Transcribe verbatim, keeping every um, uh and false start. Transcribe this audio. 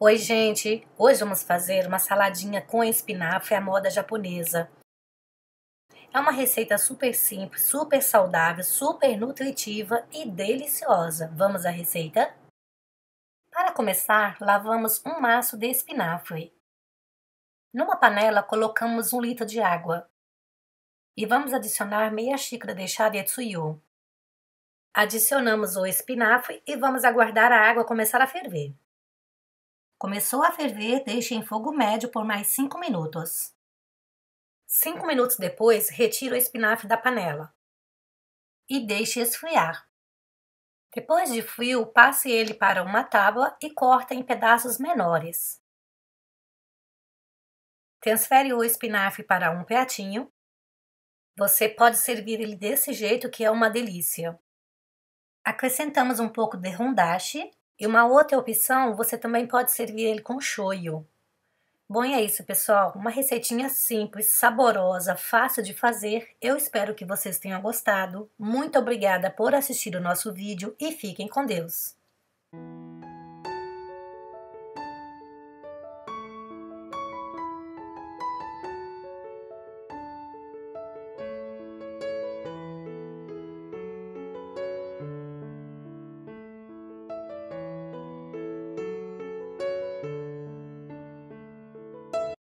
Oi gente, hoje vamos fazer uma saladinha com espinafre à moda japonesa. É uma receita super simples, super saudável, super nutritiva e deliciosa. Vamos à receita? Para começar, lavamos um maço de espinafre. Numa panela colocamos um litro de água e vamos adicionar meia xícara de chá de tsuyu. Adicionamos o espinafre e vamos aguardar a água começar a ferver. Começou a ferver, deixe em fogo médio por mais cinco minutos. cinco minutos depois, retire o espinafre da panela e deixe esfriar. Depois de frio, passe ele para uma tábua e corte em pedaços menores. Transfere o espinafre para um pratinho. Você pode servir ele desse jeito, que é uma delícia. Acrescentamos um pouco de rondashi. E uma outra opção, você também pode servir ele com shoyu. Bom, e é isso, pessoal. Uma receitinha simples, saborosa, fácil de fazer. Eu espero que vocês tenham gostado. Muito obrigada por assistir o nosso vídeo e fiquem com Deus!